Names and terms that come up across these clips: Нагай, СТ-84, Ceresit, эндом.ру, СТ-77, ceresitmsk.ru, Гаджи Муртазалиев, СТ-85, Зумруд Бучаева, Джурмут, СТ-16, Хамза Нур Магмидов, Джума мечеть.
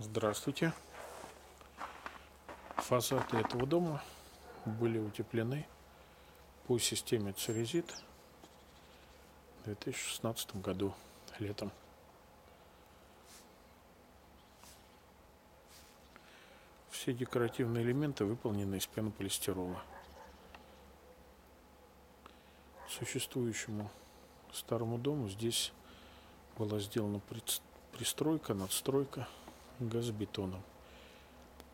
Здравствуйте. Фасады этого дома были утеплены по системе Ceresit в 2016 году летом. Все декоративные элементы выполнены из пенополистирола. Существующему старому дому здесь была сделана пристройка, надстройка газобетоном.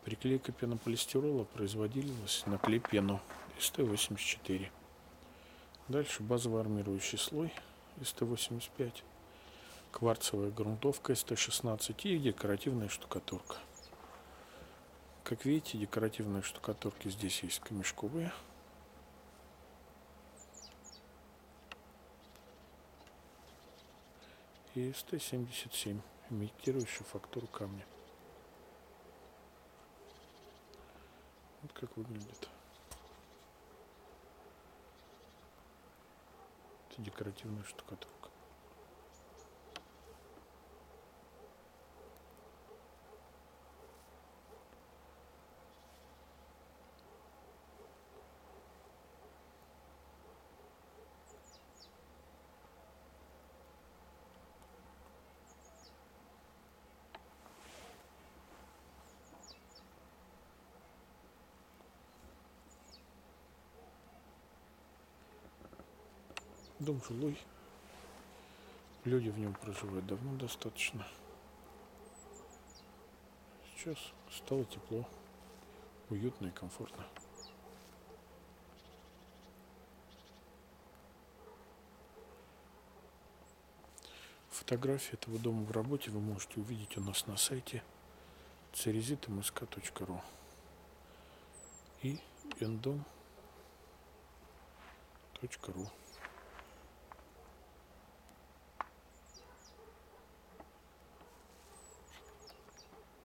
Приклейка пенополистирола производилась на клей-пену СТ-84. Дальше базовый армирующий слой СТ-85, кварцевая грунтовка СТ-16 и декоративная штукатурка. Как видите, декоративные штукатурки здесь есть камешковые. И СТ-77, имитирующая фактуру камня. Вот как выглядит. Это декоративная штукатурка. Дом жилой, люди в нем проживают давно достаточно. Сейчас стало тепло, уютно и комфортно. Фотографии этого дома в работе вы можете увидеть у нас на сайте ceresitmsk.ru и эндом.ру.